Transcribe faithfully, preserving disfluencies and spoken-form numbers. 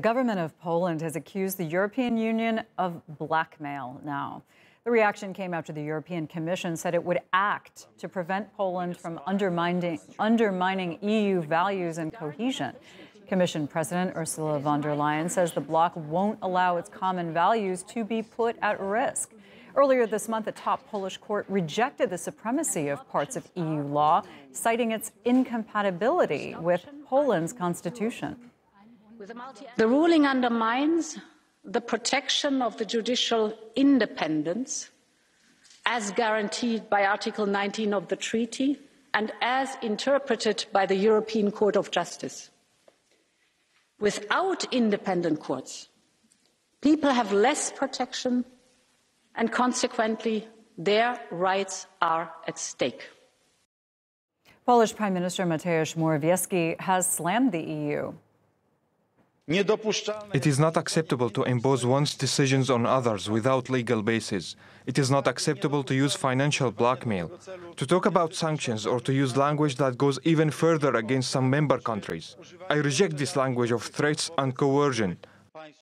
The government of Poland has accused the European Union of blackmail now. The reaction came after the European Commission said it would act to prevent Poland from undermining, undermining E U values and cohesion. Commission President Ursula von der Leyen says the bloc won't allow its common values to be put at risk. Earlier this month, a top Polish court rejected the supremacy of parts of E U law, citing its incompatibility with Poland's constitution. The ruling undermines the protection of the judicial independence as guaranteed by Article nineteen of the treaty and as interpreted by the European Court of Justice. Without independent courts, people have less protection and consequently their rights are at stake. Polish Prime Minister Mateusz Morawiecki has slammed the E U. It is not acceptable to impose one's decisions on others without legal basis. It is not acceptable to use financial blackmail, to talk about sanctions or to use language that goes even further against some member countries. I reject this language of threats and coercion.